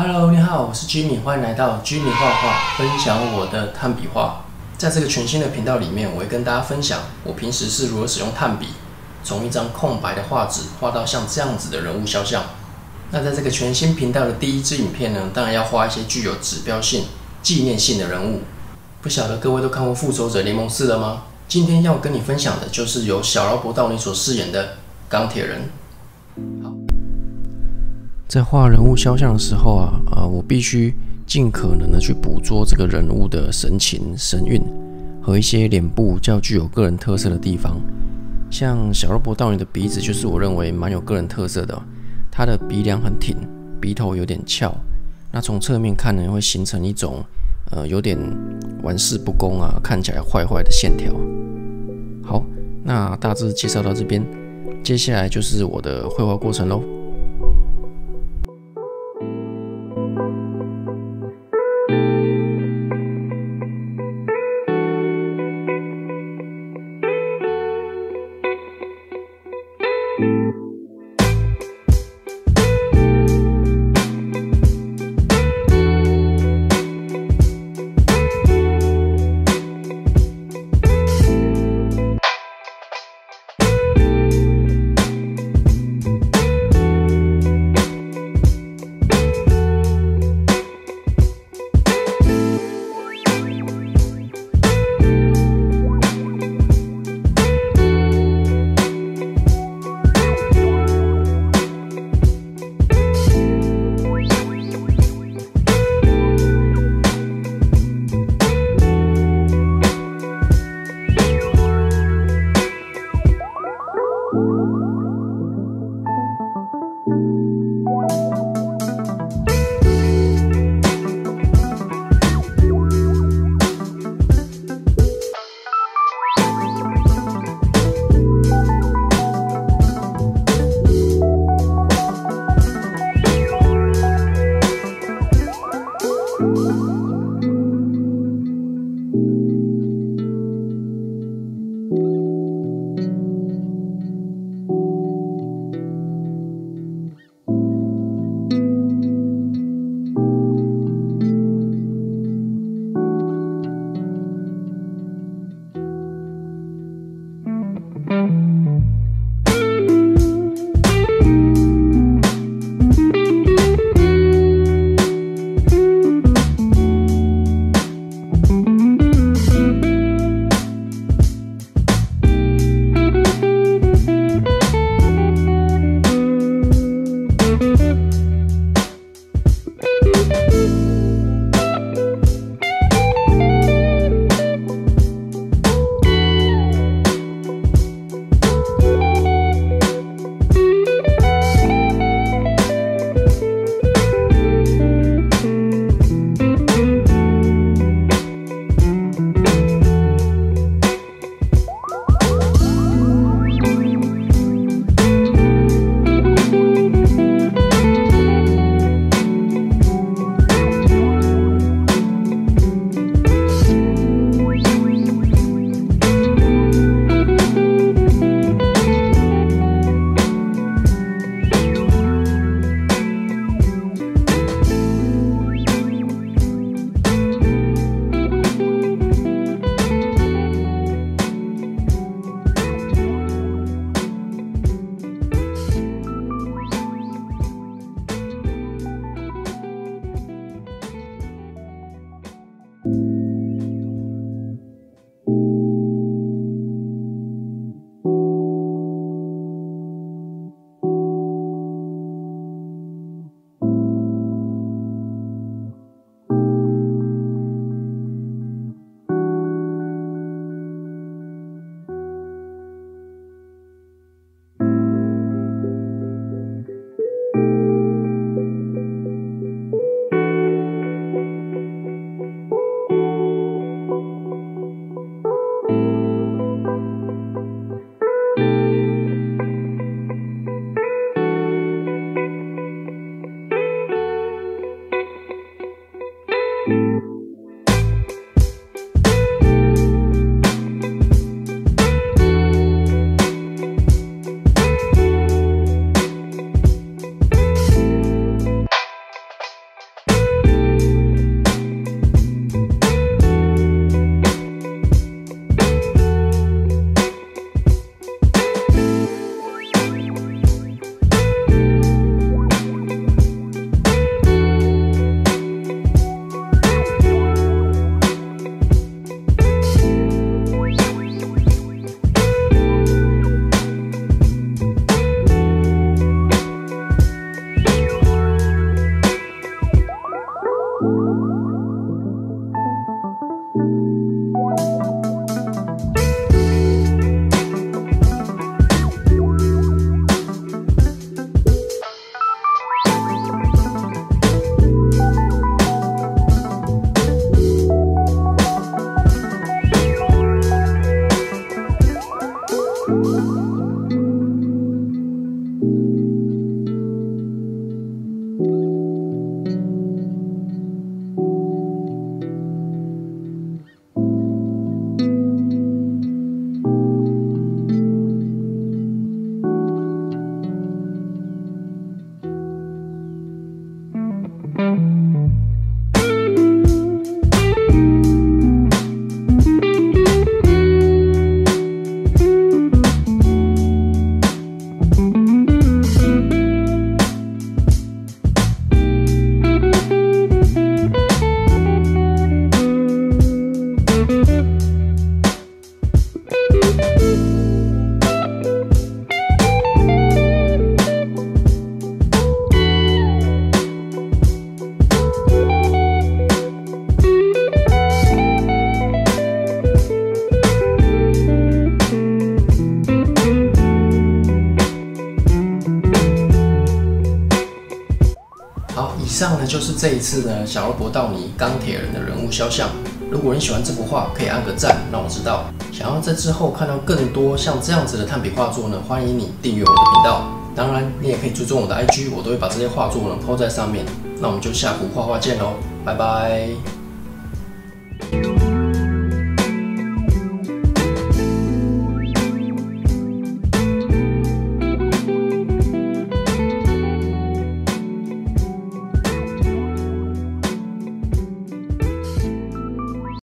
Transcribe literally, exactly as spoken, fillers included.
Hello， 你好，我是 Jimmy， 欢迎来到 Jimmy 画画，分享我的炭笔画。在这个全新的频道里面，我会跟大家分享我平时是如何使用炭笔，从一张空白的画纸画到像这样子的人物肖像。那在这个全新频道的第一支影片呢，当然要画一些具有指标性、纪念性的人物。不晓得各位都看过《复仇者联盟四》了吗？今天要跟你分享的就是由小劳勃·道尼所饰演的钢铁人。好。 在画人物肖像的时候啊，啊，我必须尽可能的去捕捉这个人物的神情、神韵和一些脸部较具有个人特色的地方。像小劳勃·道尼的鼻子，就是我认为蛮有个人特色的、啊，他的鼻梁很挺，鼻头有点翘。那从侧面看呢，会形成一种呃有点玩世不恭啊，看起来坏坏的线条。好，那大致介绍到这边，接下来就是我的绘画过程喽。上呢就是这一次呢小罗伯·道尼钢铁人的人物肖像。如果你喜欢这幅画，可以按个赞让我知道。想要在之后看到更多像这样子的炭笔画作呢，欢迎你订阅我的频道。当然，你也可以追踪我的 I G， 我都会把这些画作呢 po 在上面。那我们就下幅画画见喽，拜拜。